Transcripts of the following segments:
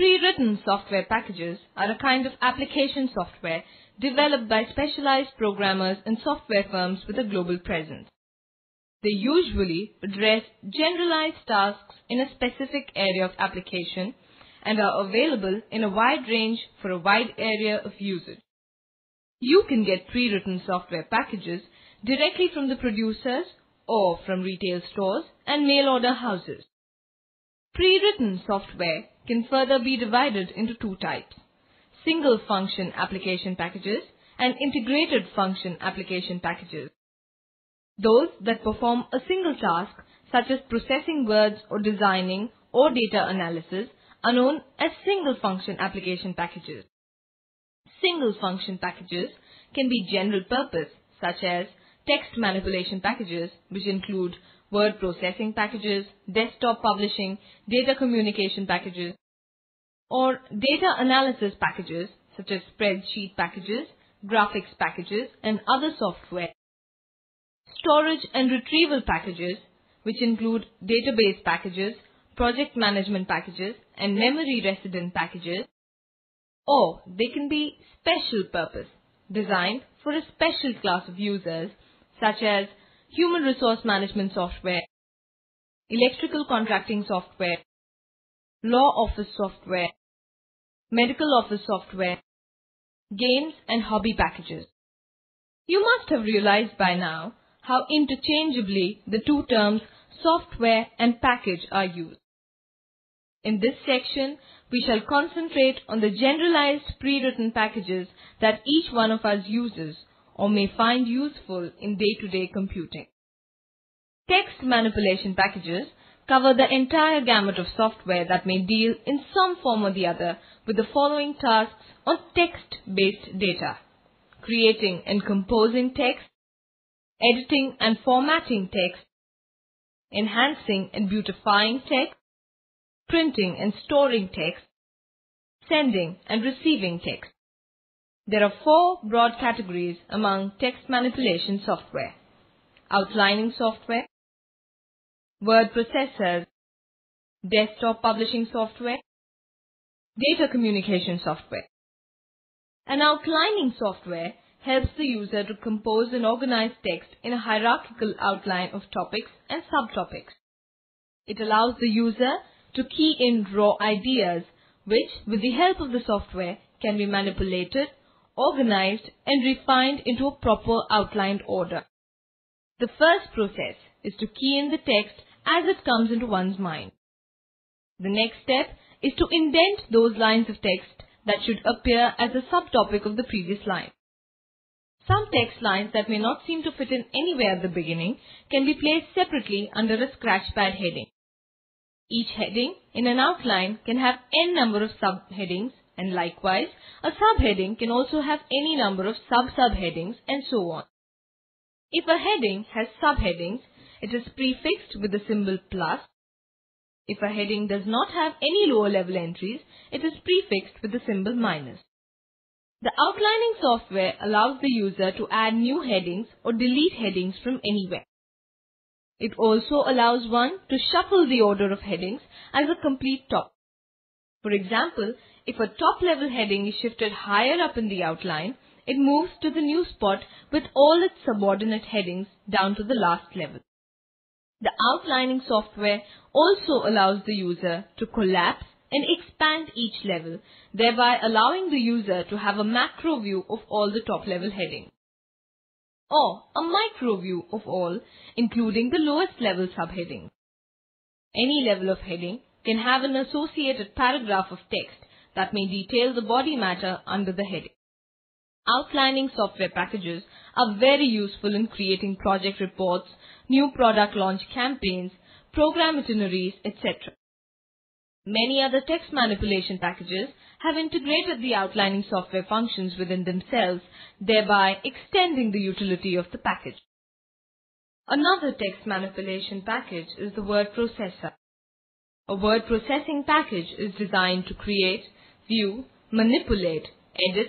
Pre-written software packages are a kind of application software developed by specialized programmers and software firms with a global presence. They usually address generalized tasks in a specific area of application and are available in a wide range for a wide area of usage. You can get pre-written software packages directly from the producers or from retail stores and mail order houses. Pre-written software can further be divided into two types: single function application packages and integrated function application packages. Those that perform a single task, such as processing words or designing or data analysis, are known as single function application packages. Single function packages can be general purpose, such as text manipulation packages, which include word processing packages, desktop publishing, data communication packages, or data analysis packages, such as spreadsheet packages, graphics packages, and other software. Storage and retrieval packages, which include database packages, project management packages, and memory resident packages, or they can be special purpose, designed for a special class of users, such as human resource management software, electrical contracting software, law office software, medical office software, games and hobby packages. You must have realized by now how interchangeably the two terms software and package are used. In this section, we shall concentrate on the generalized pre-written packages that each one of us uses or may find useful in day-to-day computing. Text manipulation packages cover the entire gamut of software that may deal in some form or the other with the following tasks on text-based data: creating and composing text, editing and formatting text, enhancing and beautifying text, printing and storing text, sending and receiving text. There are four broad categories among text manipulation software: outlining software, word processors, desktop publishing software, data communication software. An outlining software helps the user to compose and organize text in a hierarchical outline of topics and subtopics. It allows the user to key in raw ideas, which, with the help of the software, can be manipulated, organized, and refined into a proper outlined order. The first process is to key in the text as it comes into one's mind. The next step is to indent those lines of text that should appear as a subtopic of the previous line. Some text lines that may not seem to fit in anywhere at the beginning can be placed separately under a scratchpad heading. Each heading in an outline can have n number of subheadings, and likewise, a subheading can also have any number of sub-subheadings, and so on. If a heading has subheadings, it is prefixed with the symbol plus. If a heading does not have any lower level entries, it is prefixed with the symbol minus. The outlining software allows the user to add new headings or delete headings from anywhere. It also allows one to shuffle the order of headings as a complete topic. For example, if a top-level heading is shifted higher up in the outline, it moves to the new spot with all its subordinate headings down to the last level. The outlining software also allows the user to collapse and expand each level, thereby allowing the user to have a macro view of all the top-level headings, or a micro view of all, including the lowest-level subheadings. Any level of heading can have an associated paragraph of text that may detail the body matter under the heading. Outlining software packages are very useful in creating project reports, new product launch campaigns, program itineraries, etc. Many other text manipulation packages have integrated the outlining software functions within themselves, thereby extending the utility of the package. Another text manipulation package is the word processor. A word processing package is designed to create, view, manipulate, edit,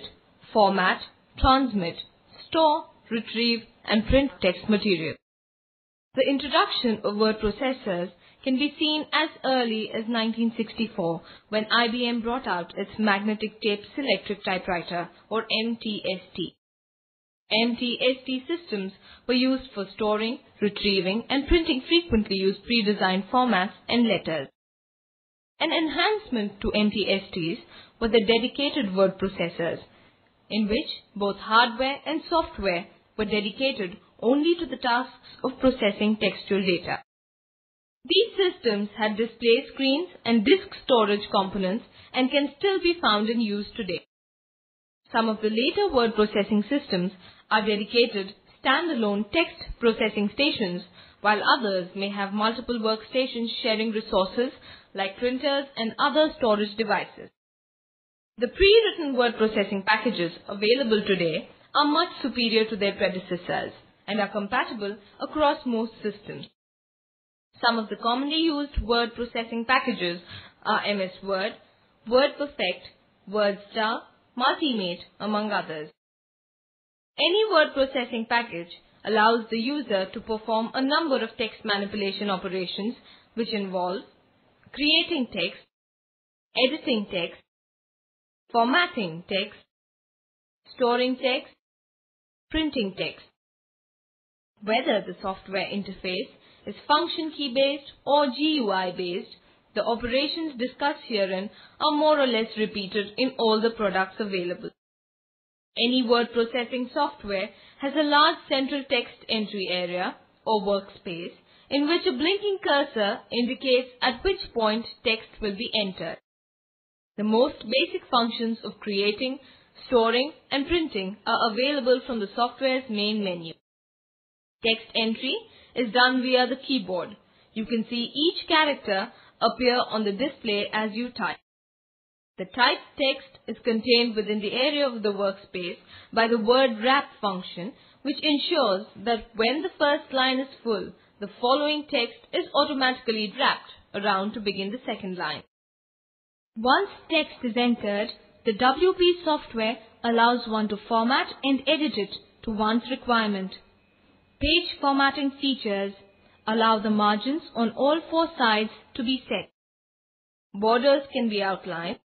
format, transmit, store, retrieve, and print text material. The introduction of word processors can be seen as early as 1964 when IBM brought out its magnetic tape selective typewriter or MTST. MTST systems were used for storing, retrieving and printing frequently used pre-designed formats and letters. An enhancement to MTSTs were the dedicated word processors, in which both hardware and software were dedicated only to the tasks of processing textual data. These systems had display screens and disk storage components and can still be found in use today. Some of the later word processing systems are dedicated standalone text processing stations, while others may have multiple workstations sharing resources like printers and other storage devices. The pre-written word processing packages available today are much superior to their predecessors and are compatible across most systems. Some of the commonly used word processing packages are MS Word, WordPerfect, WordStar, MultiMate, among others. Any word processing package allows the user to perform a number of text manipulation operations which involve creating text, editing text, formatting text, storing text, printing text. Whether the software interface is function key based or GUI based, the operations discussed herein are more or less repeated in all the products available. Any word processing software has a large central text entry area or workspace in which a blinking cursor indicates at which point text will be entered. The most basic functions of creating, storing and printing are available from the software's main menu. Text entry is done via the keyboard. You can see each character appear on the display as you type. The typed text is contained within the area of the workspace by the word wrap function, which ensures that when the first line is full, the following text is automatically wrapped around to begin the second line. Once text is entered, the WP software allows one to format and edit it to one's requirement. Page formatting features allow the margins on all four sides to be set. Borders can be outlined,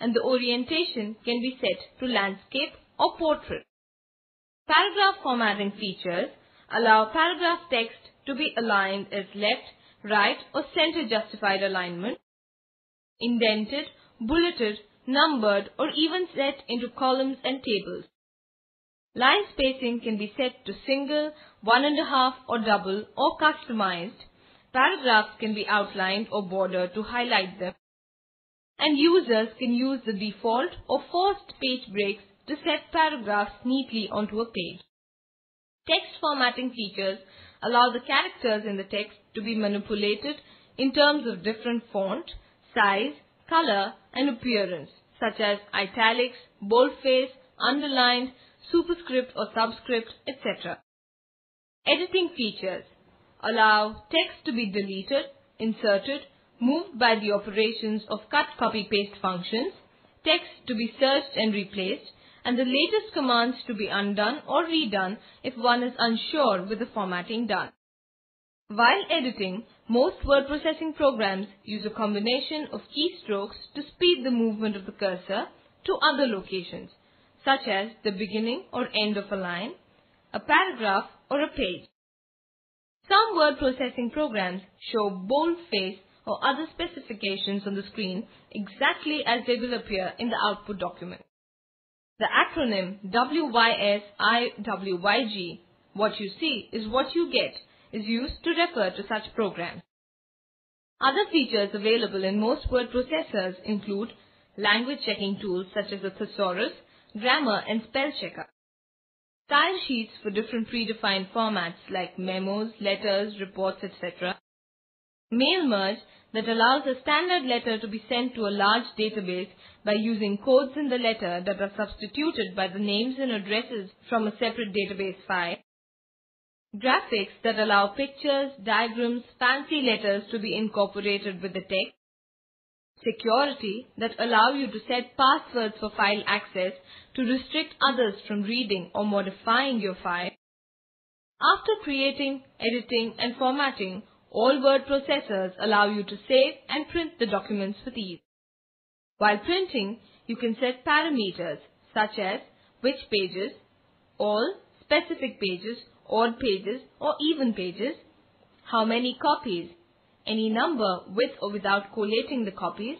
and the orientation can be set to landscape or portrait. Paragraph formatting features allow paragraph text to be aligned as left, right or center justified alignment, indented, bulleted, numbered or even set into columns and tables. Line spacing can be set to single, 1.5 or double or customized. Paragraphs can be outlined or bordered to highlight them. And users can use the default or forced page breaks to set paragraphs neatly onto a page. Text formatting features allow the characters in the text to be manipulated in terms of different font, size, color and appearance, such as italics, boldface, underlined, superscript or subscript, etc. Editing features allow text to be deleted, inserted, moved by the operations of cut, copy, paste functions, text to be searched and replaced, and the latest commands to be undone or redone if one is unsure with the formatting done. While editing, most word processing programs use a combination of keystrokes to speed the movement of the cursor to other locations, such as the beginning or end of a line, a paragraph or a page. Some word processing programs show boldface or other specifications on the screen exactly as they will appear in the output document. The acronym WYSIWYG, what you see is what you get, is used to refer to such programs. Other features available in most word processors include language checking tools such as a thesaurus, grammar and spell checker, style sheets for different predefined formats like memos, letters, reports, etc., mail merge that allows a standard letter to be sent to a large database by using codes in the letter that are substituted by the names and addresses from a separate database file, graphics that allow pictures, diagrams, fancy letters to be incorporated with the text, security that allow you to set passwords for file access to restrict others from reading or modifying your file. After creating, editing and formatting, All word processors allow you to save and print the documents with ease. While printing, you can set parameters such as which pages, all, specific pages, odd pages or even pages, how many copies, any number with or without collating the copies,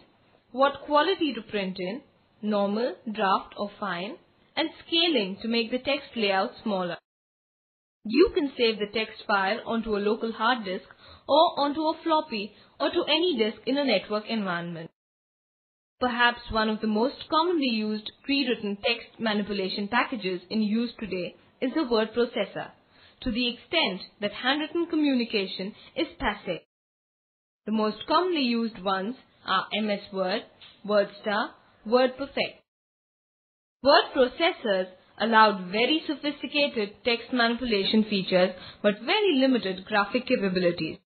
what quality to print in, normal, draft or fine, and scaling to make the text layout smaller. You can save the text file onto a local hard disk or onto a floppy or to any disk in a network environment. Perhaps one of the most commonly used pre-written text manipulation packages in use today is the word processor, to the extent that handwritten communication is passé. The most commonly used ones are MS Word, WordStar, WordPerfect. Word processors allowed very sophisticated text manipulation features but very limited graphic capabilities.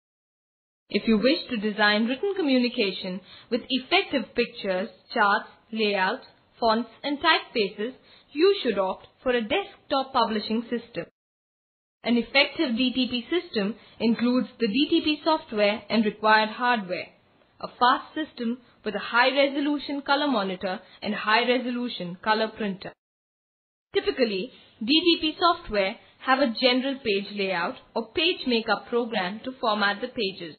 If you wish to design written communication with effective pictures, charts, layouts, fonts and typefaces, you should opt for a desktop publishing system. An effective DTP system includes the DTP software and required hardware, a fast system with a high-resolution color monitor and high-resolution color printer. Typically, DTP software have a general page layout or page makeup program to format the pages.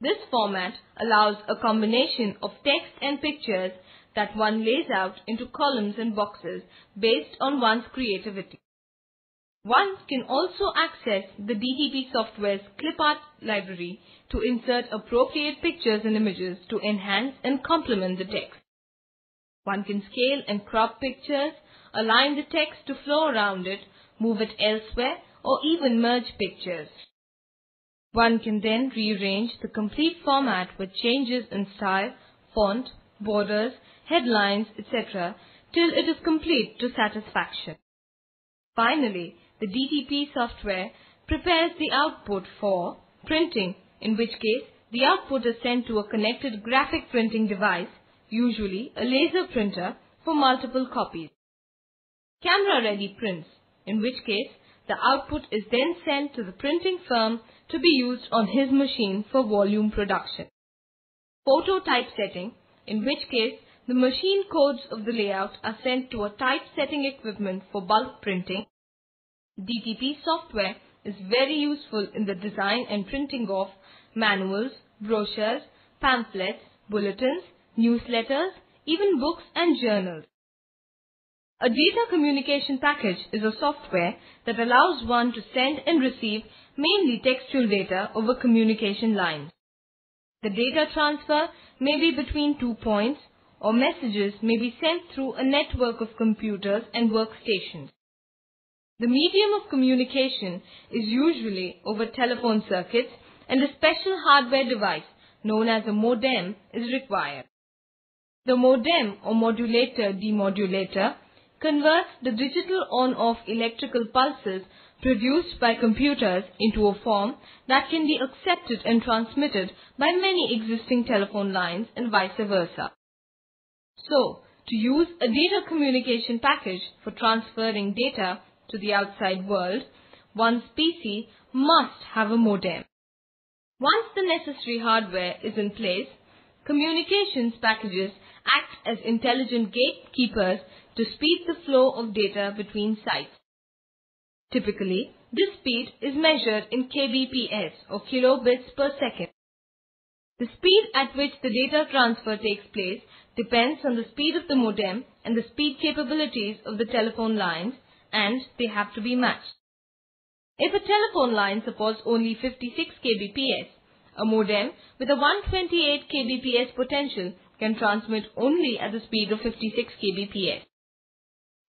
This format allows a combination of text and pictures that one lays out into columns and boxes based on one's creativity. One can also access the DTP software's clipart library to insert appropriate pictures and images to enhance and complement the text. One can scale and crop pictures, align the text to flow around it, move it elsewhere, or even merge pictures. One can then rearrange the complete format with changes in style, font, borders, headlines, etc. till it is complete to satisfaction. Finally, the DTP software prepares the output for printing, in which case the output is sent to a connected graphic printing device, usually a laser printer, for multiple copies. Camera-ready prints, in which case the output is then sent to the printing firm to be used on his machine for volume production. Photo typesetting, in which case the machine codes of the layout are sent to a typesetting equipment for bulk printing. DTP software is very useful in the design and printing of manuals, brochures, pamphlets, bulletins, newsletters, even books and journals. A data communication package is a software that allows one to send and receive mainly textual data over communication lines. The data transfer may be between 2 points, or messages may be sent through a network of computers and workstations. The medium of communication is usually over telephone circuits, and a special hardware device known as a modem is required. The modem or modulator-demodulator converts the digital on-off electrical pulses produced by computers into a form that can be accepted and transmitted by many existing telephone lines and vice versa. So, to use a data communication package for transferring data to the outside world, one's PC must have a modem. Once the necessary hardware is in place, communications packages act as intelligent gatekeepers to speed the flow of data between sites. Typically, this speed is measured in kbps or kilobits per second. The speed at which the data transfer takes place depends on the speed of the modem and the speed capabilities of the telephone lines, and they have to be matched. If a telephone line supports only 56 kbps, a modem with a 128 kbps potential can transmit only at the speed of 56 kbps.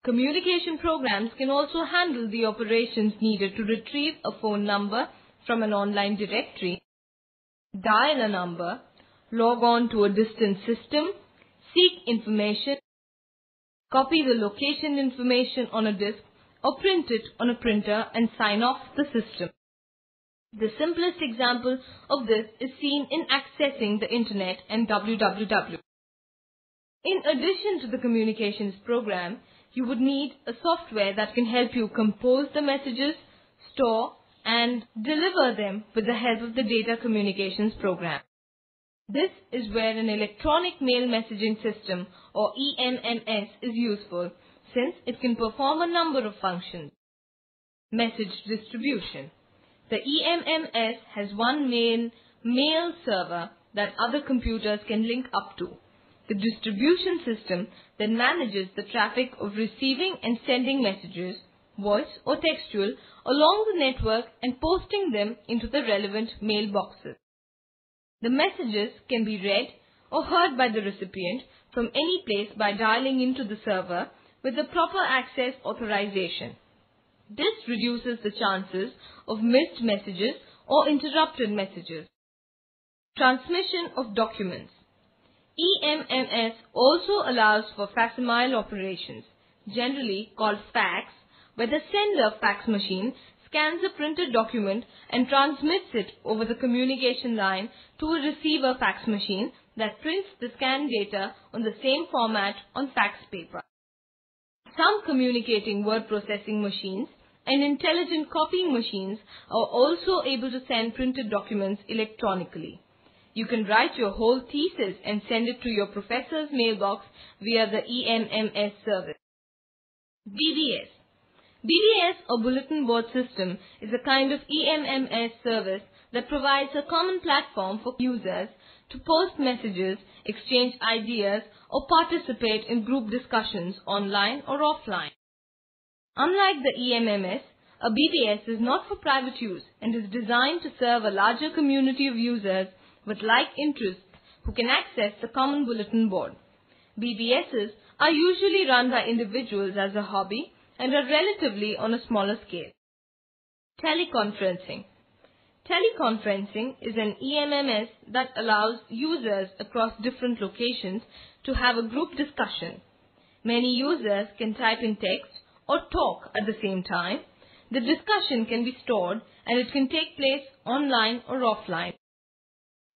Communication programs can also handle the operations needed to retrieve a phone number from an online directory, dial a number, log on to a distant system, seek information, copy the location information on a disk, or print it on a printer and sign off the system. The simplest example of this is seen in accessing the internet and www. In addition to the communications program, you would need a software that can help you compose the messages, store, and deliver them with the help of the data communications program. This is where an electronic mail messaging system or EMMS is useful, since it can perform a number of functions. Message distribution. The EMMS has one main mail server that other computers can link up to. The distribution system then manages the traffic of receiving and sending messages, voice or textual, along the network and posting them into the relevant mailboxes. The messages can be read or heard by the recipient from any place by dialing into the server with the proper access authorization. This reduces the chances of missed messages or interrupted messages. Transmission of documents. EMMS also allows for facsimile operations, generally called fax, where the sender fax machine scans a printed document and transmits it over the communication line to a receiver fax machine that prints the scanned data on the same format on fax paper. Some communicating word processing machines and intelligent copying machines are also able to send printed documents electronically. You can write your whole thesis and send it to your professor's mailbox via the EMMS service. BBS. BBS or Bulletin Board System is a kind of EMMS service that provides a common platform for users to post messages, exchange ideas, or participate in group discussions online or offline. Unlike the EMMS, a BBS is not for private use and is designed to serve a larger community of users with like interests who can access the common bulletin board. BBSs are usually run by individuals as a hobby and are relatively on a smaller scale. Teleconferencing. Teleconferencing is an EMMS that allows users across different locations to have a group discussion. Many users can type in text or talk at the same time. The discussion can be stored and it can take place online or offline.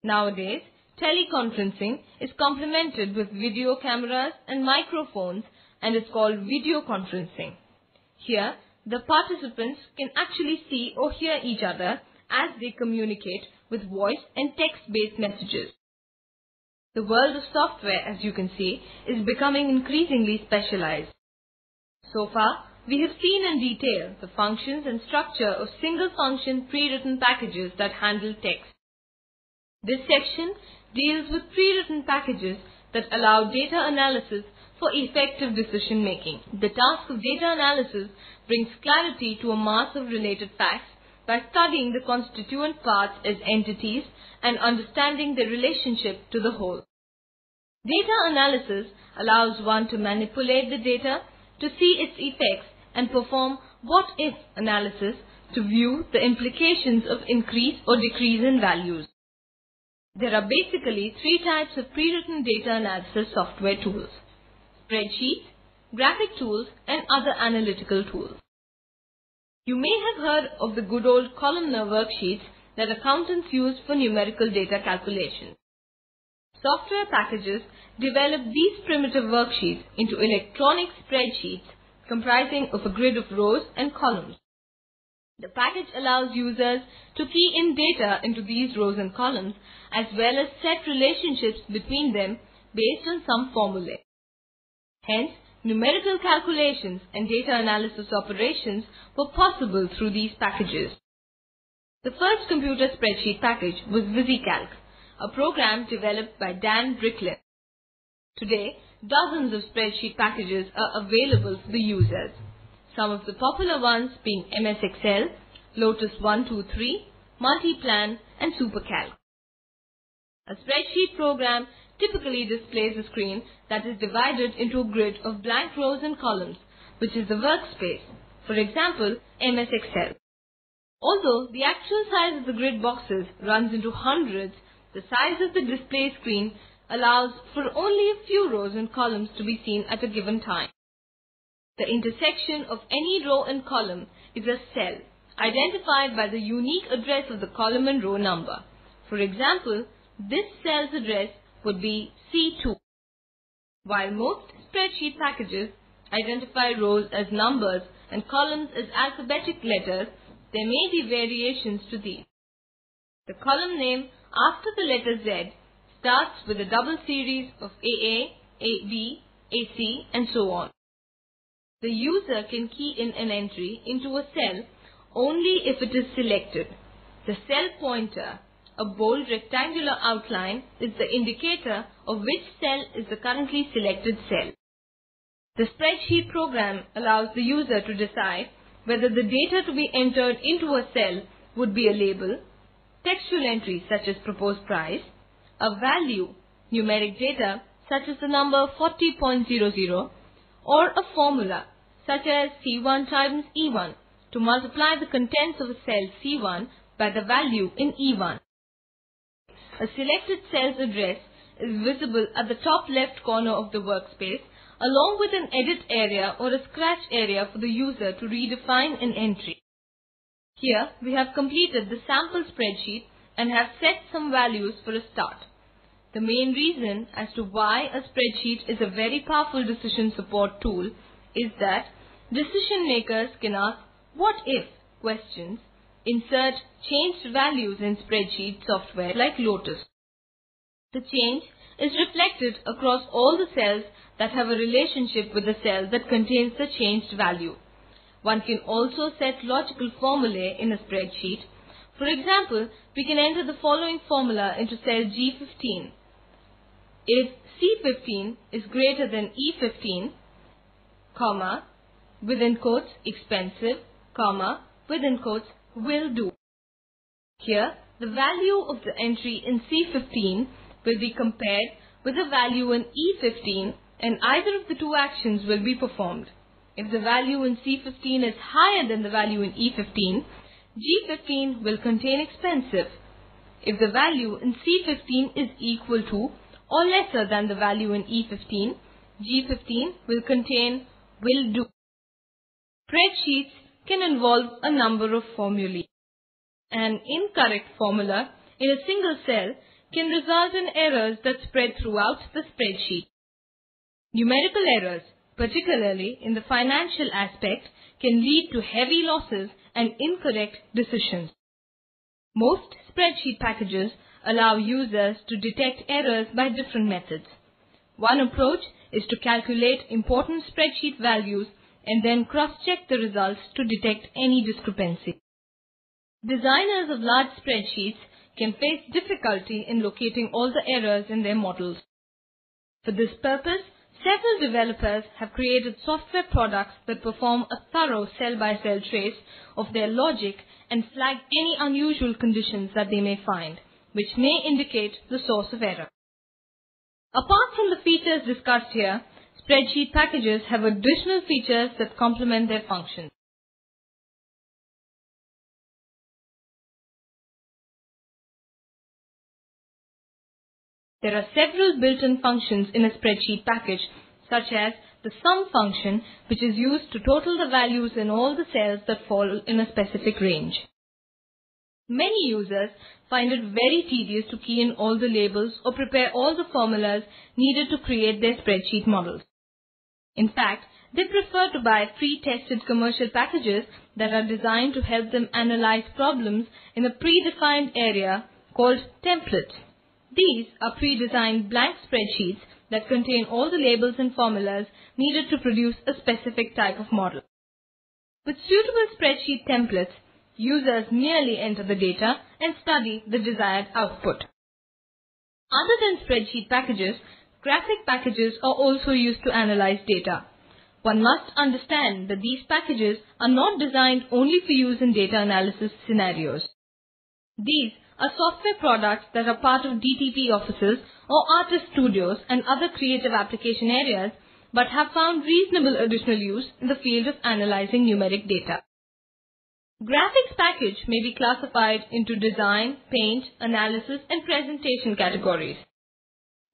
Nowadays, teleconferencing is complemented with video cameras and microphones and is called video conferencing. Here, the participants can actually see or hear each other as they communicate with voice and text-based messages. The world of software, as you can see, is becoming increasingly specialized. So far, we have seen in detail the functions and structure of single-function pre-written packages that handle text. This section deals with pre-written packages that allow data analysis for effective decision making. The task of data analysis brings clarity to a mass of related facts by studying the constituent parts as entities and understanding their relationship to the whole. Data analysis allows one to manipulate the data, to see its effects and perform what-if analysis to view the implications of increase or decrease in values. There are basically three types of pre-written data analysis software tools: spreadsheets, graphic tools, and other analytical tools. You may have heard of the good old columnar worksheets that accountants use for numerical data calculations. Software packages develop these primitive worksheets into electronic spreadsheets comprising of a grid of rows and columns. The package allows users to key in data into these rows and columns as well as set relationships between them based on some formulae. Hence, numerical calculations and data analysis operations were possible through these packages. The first computer spreadsheet package was VisiCalc, a program developed by Dan Bricklin. Today, dozens of spreadsheet packages are available for the users. Some of the popular ones being MS Excel, Lotus 1-2-3, Multiplan, and SuperCalc. A spreadsheet program typically displays a screen that is divided into a grid of blank rows and columns, which is the workspace, for example, MS Excel. Although the actual size of the grid boxes runs into hundreds, the size of the display screen allows for only a few rows and columns to be seen at a given time. The intersection of any row and column is a cell, identified by the unique address of the column and row number. For example, this cell's address would be C2. While most spreadsheet packages identify rows as numbers and columns as alphabetic letters, There may be variations to these. The column name after the letter Z starts with a double series of AA, AB, AC and so on. The user can key in an entry into a cell only if it is selected. The cell pointer, a bold rectangular outline, is the indicator of which cell is the currently selected cell. The spreadsheet program allows the user to decide whether the data to be entered into a cell would be a label, textual entries such as proposed price, a value, numeric data such as the number 40.00, or a formula such as C1 times E1 to multiply the contents of a cell C1 by the value in E1. A selected cell's address is visible at the top left corner of the workspace, along with an edit area or a scratch area for the user to redefine an entry. Here we have completed the sample spreadsheet and have set some values for a start. The main reason as to why a spreadsheet is a very powerful decision support tool is that decision makers can ask what if questions, insert changed values in spreadsheet software like Lotus. The change is reflected across all the cells that have a relationship with the cell that contains the changed value. One can also set logical formulae in a spreadsheet. For example, we can enter the following formula into cell G15. If C15 is greater than E15, comma, within quotes expensive, comma, within quotes will do. Here, the value of the entry in C15 will be compared with the value in E15, and either of the two actions will be performed. If the value in C15 is higher than the value in E15, G15 will contain expensive. If the value in C15 is equal to or lesser than the value in E15, G15 will contain will do. Spreadsheets can involve a number of formulae. An incorrect formula in a single cell can result in errors that spread throughout the spreadsheet. Numerical errors, particularly in the financial aspect, can lead to heavy losses and incorrect decisions. Most spreadsheet packages allow users to detect errors by different methods. One approach is to calculate important spreadsheet values and then cross-check the results to detect any discrepancy. Designers of large spreadsheets can face difficulty in locating all the errors in their models. For this purpose, several developers have created software products that perform a thorough cell-by-cell trace of their logic and flag any unusual conditions that they may find, which may indicate the source of error. Apart from the features discussed here, spreadsheet packages have additional features that complement their functions. There are several built-in functions in a spreadsheet package, such as the sum function, which is used to total the values in all the cells that fall in a specific range. Many users find it very tedious to key in all the labels or prepare all the formulas needed to create their spreadsheet models. In fact, they prefer to buy pre-tested commercial packages that are designed to help them analyze problems in a predefined area called templates. These are pre-designed blank spreadsheets that contain all the labels and formulas needed to produce a specific type of model. With suitable spreadsheet templates, users merely enter the data and study the desired output. Other than spreadsheet packages, graphic packages are also used to analyze data. One must understand that these packages are not designed only for use in data analysis scenarios. These are software products that are part of DTP offices or artist studios and other creative application areas, but have found reasonable additional use in the field of analyzing numeric data. Graphics package may be classified into design, paint, analysis, and presentation categories.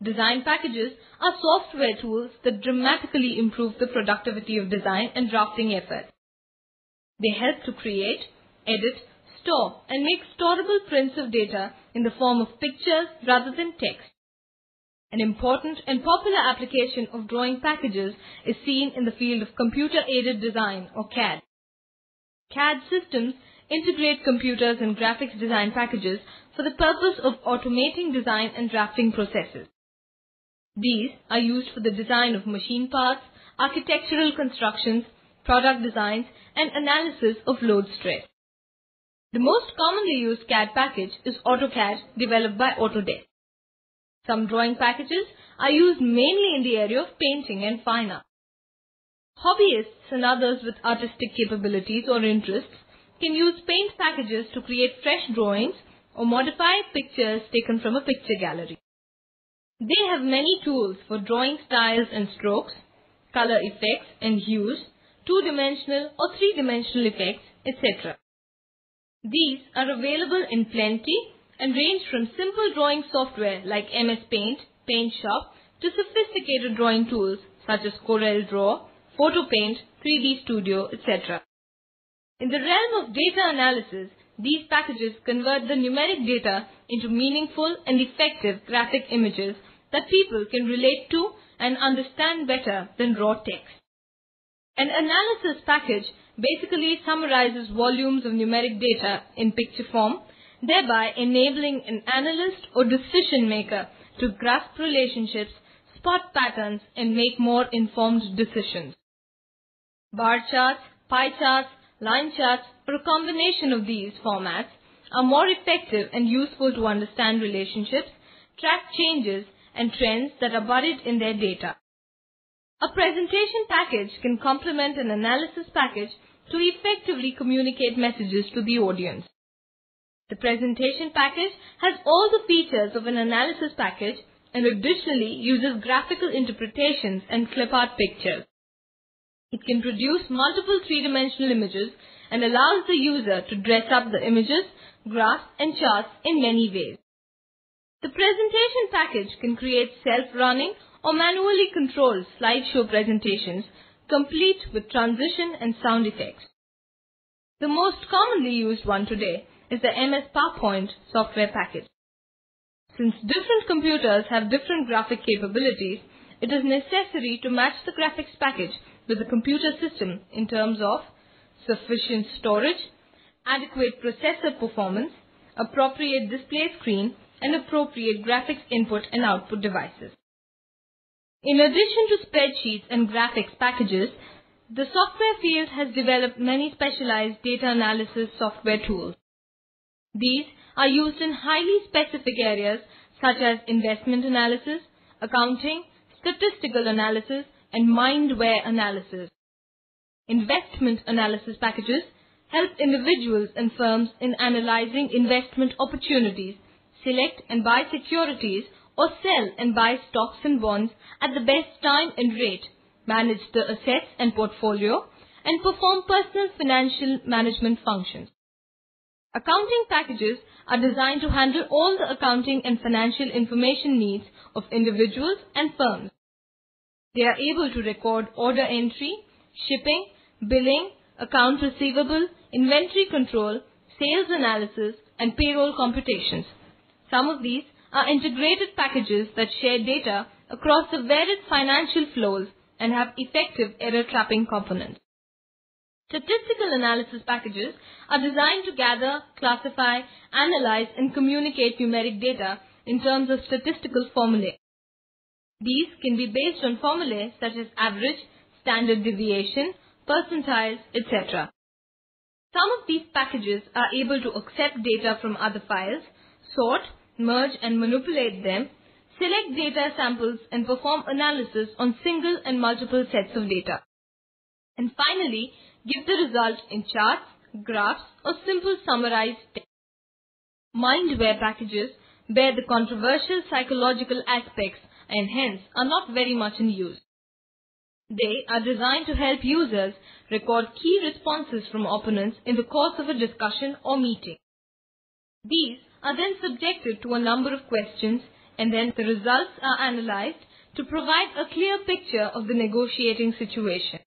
Design packages are software tools that dramatically improve the productivity of design and drafting efforts. They help to create, edit, store and make storable prints of data in the form of pictures rather than text. An important and popular application of drawing packages is seen in the field of computer-aided design or CAD. CAD systems integrate computers and graphics design packages for the purpose of automating design and drafting processes. These are used for the design of machine parts, architectural constructions, product designs, and analysis of load stress. The most commonly used CAD package is AutoCAD, developed by Autodesk. Some drawing packages are used mainly in the area of painting and fine art. Hobbyists and others with artistic capabilities or interests can use paint packages to create fresh drawings or modify pictures taken from a picture gallery. They have many tools for drawing styles and strokes, color effects and hues, two-dimensional or three-dimensional effects, etc. These are available in plenty and range from simple drawing software like MS Paint, Paint Shop, to sophisticated drawing tools such as Corel Draw, Photo Paint, 3D Studio, etc. In the realm of data analysis, these packages convert the numeric data into meaningful and effective graphic images that people can relate to and understand better than raw text. An analysis package basically summarizes volumes of numeric data in picture form, thereby enabling an analyst or decision maker to grasp relationships, spot patterns, and make more informed decisions. Bar charts, pie charts, line charts, or a combination of these formats are more effective and useful to understand relationships, track changes and trends that are buried in their data. A presentation package can complement an analysis package to effectively communicate messages to the audience. The presentation package has all the features of an analysis package and additionally uses graphical interpretations and clip art pictures. It can produce multiple three-dimensional images and allows the user to dress up the images, graphs, and charts in many ways. The presentation package can create self-running or manually controlled slideshow presentations, complete with transition and sound effects. The most commonly used one today is the MS PowerPoint software package. Since different computers have different graphic capabilities, it is necessary to match the graphics package with the computer system in terms of sufficient storage, adequate processor performance, appropriate display screen, and appropriate graphics input and output devices. In addition to spreadsheets and graphics packages, the software field has developed many specialized data analysis software tools. These are used in highly specific areas such as investment analysis, accounting, statistical analysis, and mindware analysis. Investment analysis packages help individuals and firms in analyzing investment opportunities, select and buy securities, or sell and buy stocks and bonds at the best time and rate, manage the assets and portfolio, and perform personal financial management functions. Accounting packages are designed to handle all the accounting and financial information needs of individuals and firms. They are able to record order entry, shipping, billing, account receivable, inventory control, sales analysis, and payroll computations. Some of these are integrated packages that share data across the varied financial flows and have effective error-trapping components. Statistical analysis packages are designed to gather, classify, analyze, and communicate numeric data in terms of statistical formulae. These can be based on formulae such as average, standard deviation, percentiles, etc. Some of these packages are able to accept data from other files, sort, merge and manipulate them, select data samples and perform analysis on single and multiple sets of data. And finally, give the result in charts, graphs or simple summarized text. Mindware packages bear the controversial psychological aspects and hence are not very much in use. They are designed to help users record key responses from opponents in the course of a discussion or meeting. These are then subjected to a number of questions and then the results are analyzed to provide a clear picture of the negotiating situation.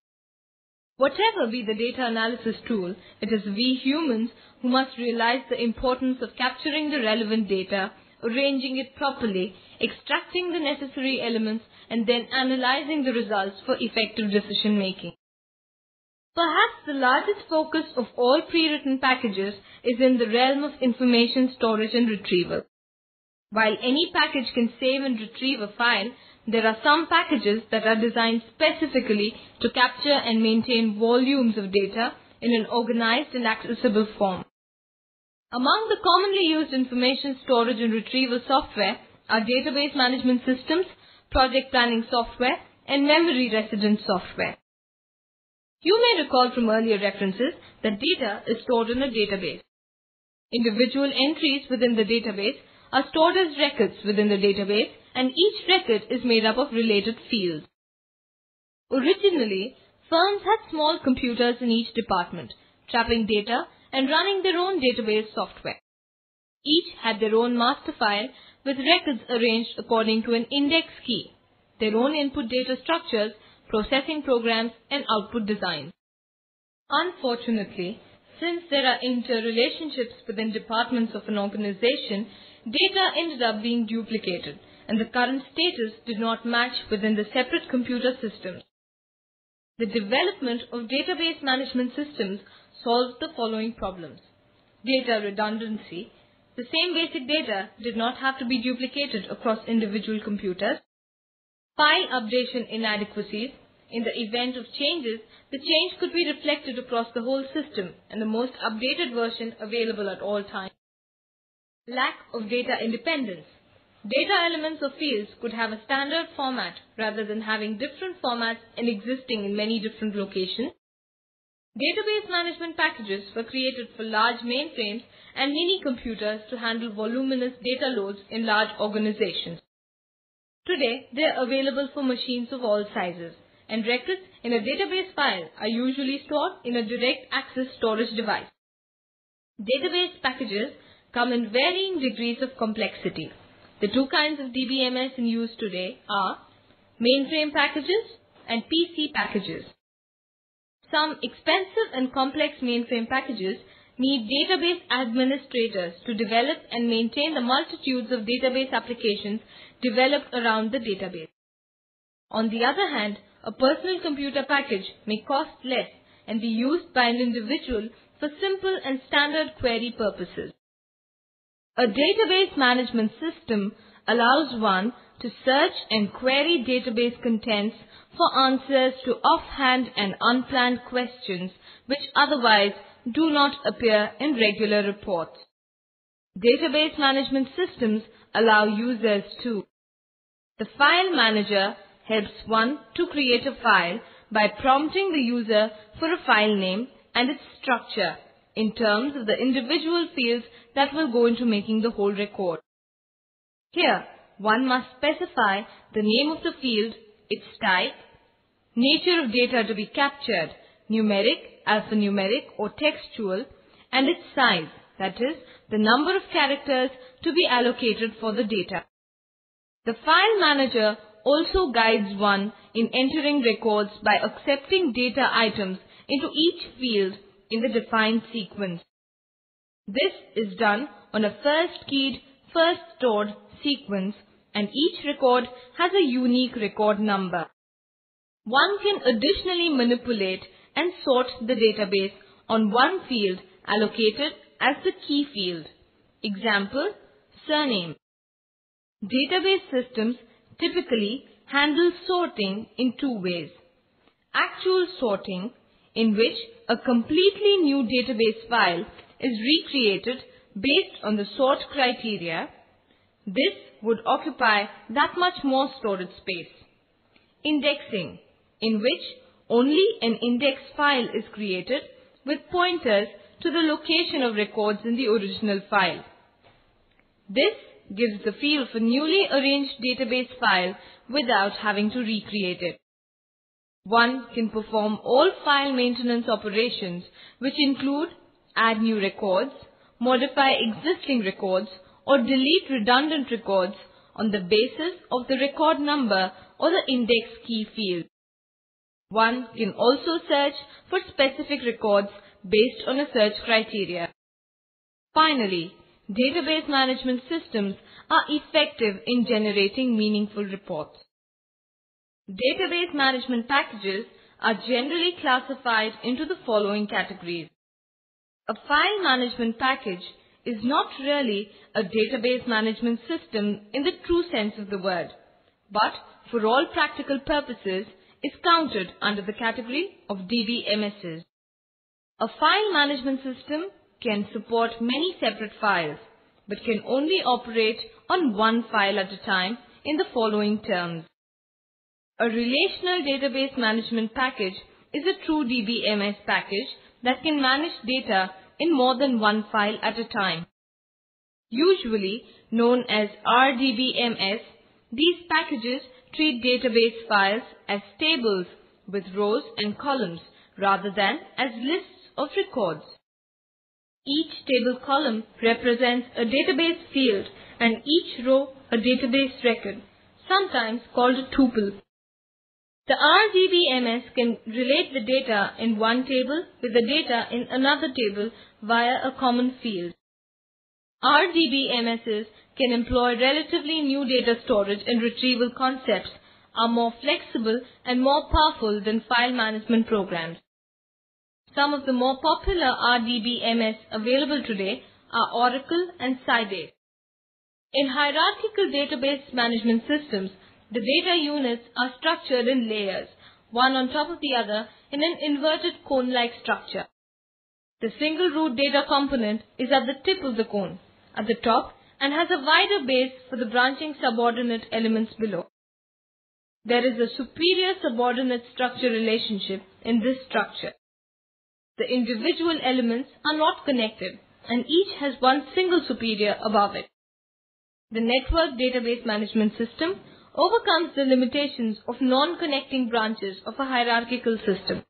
Whatever be the data analysis tool, it is we humans who must realize the importance of capturing the relevant data, arranging it properly, extracting the necessary elements, and then analyzing the results for effective decision making. Perhaps the largest focus of all pre-written packages is in the realm of information storage and retrieval. While any package can save and retrieve a file, there are some packages that are designed specifically to capture and maintain volumes of data in an organized and accessible form. Among the commonly used information storage and retrieval software are database management systems, project planning software, and memory resident software. You may recall from earlier references that data is stored in a database. Individual entries within the database are stored as records within the database, and each record is made up of related fields. Originally, firms had small computers in each department, trapping data and running their own database software. Each had their own master file with records arranged according to an index key, their own input data structures, processing programs, and output designs. Unfortunately, since there are interrelationships within departments of an organization, data ended up being duplicated, and the current status did not match within the separate computer systems. The development of database management systems solved the following problems. Data redundancy. The same basic data did not have to be duplicated across individual computers. File updation inadequacies. In the event of changes, the change could be reflected across the whole system and the most updated version available at all times. Lack of data independence. Data elements or fields could have a standard format rather than having different formats and existing in many different locations. Database management packages were created for large mainframes and mini computers to handle voluminous data loads in large organizations. Today, they are available for machines of all sizes, and records in a database file are usually stored in a direct access storage device. Database packages come in varying degrees of complexity. The two kinds of DBMS in use today are mainframe packages and PC packages. Some expensive and complex mainframe packages need database administrators to develop and maintain the multitudes of database applications developed around the database. On the other hand, a personal computer package may cost less and be used by an individual for simple and standard query purposes. A database management system allows one to search and query database contents for answers to offhand and unplanned questions which otherwise do not appear in regular reports. Database management systems allow users to. The file manager helps one to create a file by prompting the user for a file name and its structure, in terms of the individual fields that will go into making the whole record. Here, one must specify the name of the field, its type, nature of data to be captured, numeric, alphanumeric or textual, and its size, that is, the number of characters to be allocated for the data. The file manager also guides one in entering records by accepting data items into each field in the defined sequence. This is done on a first keyed, first stored sequence, and each record has a unique record number. One can additionally manipulate and sort the database on one field allocated as the key field. Example, surname. Database systems typically handle sorting in two ways. Actual sorting, in which a completely new database file is recreated based on the sort criteria. This would occupy that much more storage space. Indexing, in which only an index file is created with pointers to the location of records in the original file. This gives the feel for newly arranged database file without having to recreate it. One can perform all file maintenance operations, which include add new records, modify existing records, or delete redundant records on the basis of the record number or the index key field. One can also search for specific records based on a search criteria. Finally, database management systems are effective in generating meaningful reports. Database management packages are generally classified into the following categories. A file management package is not really a database management system in the true sense of the word, but for all practical purposes is counted under the category of DBMSs. A file management system can support many separate files, but can only operate on one file at a time in the following terms. A relational database management package is a true DBMS package that can manage data in more than one file at a time. Usually known as RDBMS, these packages treat database files as tables with rows and columns rather than as lists of records. Each table column represents a database field and each row a database record, sometimes called a tuple. The RDBMS can relate the data in one table with the data in another table via a common field. RDBMSs can employ relatively new data storage and retrieval concepts, are more flexible and more powerful than file management programs. Some of the more popular RDBMS available today are Oracle and Sybase. In hierarchical database management systems, the data units are structured in layers, one on top of the other in an inverted cone-like structure. The single root data component is at the tip of the cone, at the top, and has a wider base for the branching subordinate elements below. There is a superior-subordinate structure relationship in this structure. The individual elements are not connected, and each has one single superior above it. The network database management system overcomes the limitations of non-connecting branches of a hierarchical system.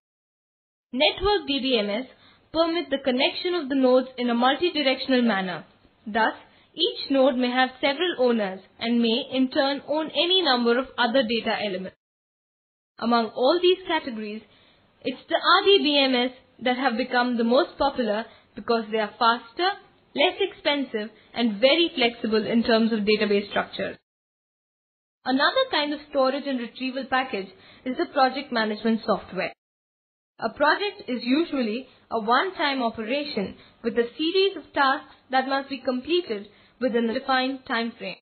Network DBMS permit the connection of the nodes in a multi-directional manner. Thus, each node may have several owners and may, in turn, own any number of other data elements. Among all these categories, it's the RDBMS that have become the most popular because they are faster, less expensive, and very flexible in terms of database structures. Another kind of storage and retrieval package is the project management software. A project is usually a one-time operation with a series of tasks that must be completed within a defined time frame.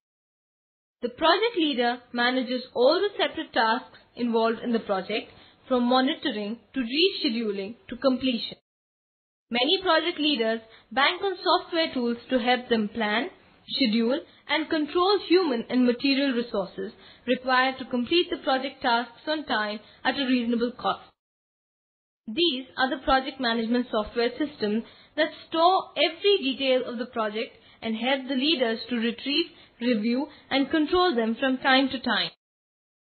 The project leader manages all the separate tasks involved in the project, from monitoring to rescheduling to completion. Many project leaders bank on software tools to help them plan, schedule, and control human and material resources required to complete the project tasks on time at a reasonable cost. These are the project management software systems that store every detail of the project and help the leaders to retrieve, review, and control them from time to time.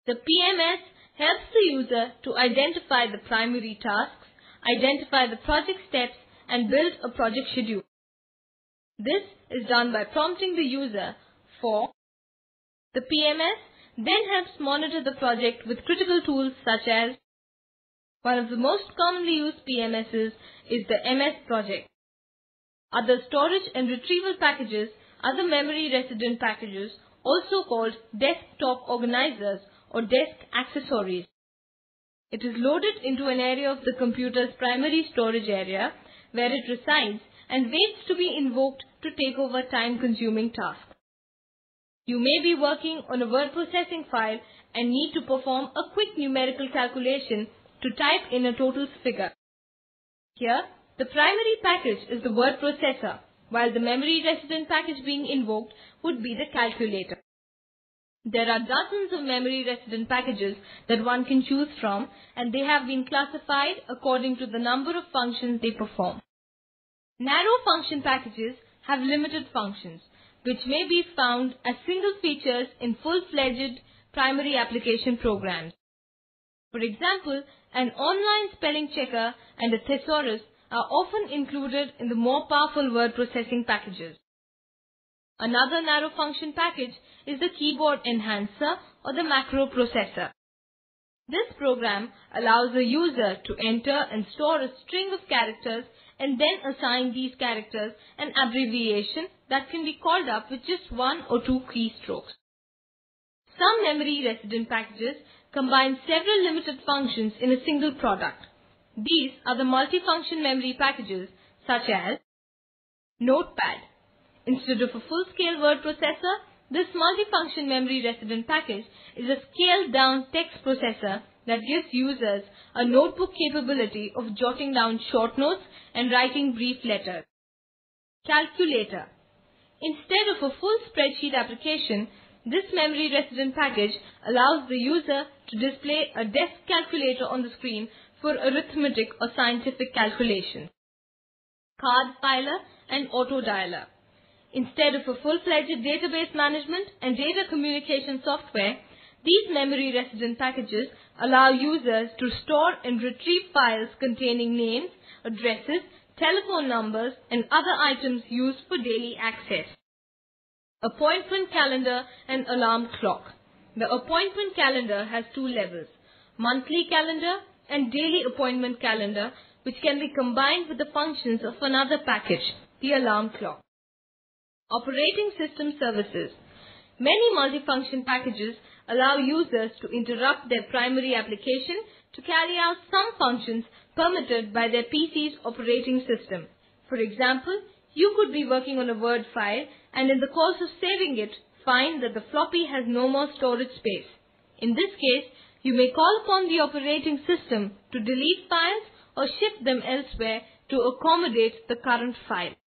The PMS helps the user to identify the primary tasks, identify the project steps, and build a project schedule. This is done by prompting the user for the PMS, then helps monitor the project with critical tools such as one of the most commonly used PMSs is the MS Project. Other storage and retrieval packages are the memory resident packages, also called desktop organizers or desk accessories. It is loaded into an area of the computer's primary storage area where it resides and waits to be invoked to take over time-consuming tasks. You may be working on a word processing file and need to perform a quick numerical calculation to type in a total figure. Here, the primary package is the word processor, while the memory resident package being invoked would be the calculator. There are dozens of memory resident packages that one can choose from, and they have been classified according to the number of functions they perform. Narrow function packages have limited functions, which may be found as single features in full-fledged primary application programs. For example, an online spelling checker and a thesaurus are often included in the more powerful word processing packages. Another narrow function package is the keyboard enhancer or the macro processor. This program allows the user to enter and store a string of characters and then assign these characters an abbreviation that can be called up with just one or two keystrokes. Some memory resident packages combine several limited functions in a single product. These are the multifunction memory packages such as Notepad. Instead of a full-scale word processor, this multifunction memory resident package is a scaled-down text processor that gives users a notebook capability of jotting down short notes and writing brief letters. Calculator. Instead of a full spreadsheet application, this memory resident package allows the user to display a desk calculator on the screen for arithmetic or scientific calculations. Card Filer and Auto Dialer. Instead of a full-fledged database management and data communication software, these memory resident packages allow users to store and retrieve files containing names, addresses, telephone numbers, and other items used for daily access. Appointment calendar and alarm clock. The appointment calendar has two levels, monthly calendar and daily appointment calendar, which can be combined with the functions of another package, the alarm clock. Operating system services. Many multifunction packages allow users to interrupt their primary application to carry out some functions permitted by their PC's operating system. For example, you could be working on a Word file and in the course of saving it, find that the floppy has no more storage space. In this case, you may call upon the operating system to delete files or shift them elsewhere to accommodate the current file.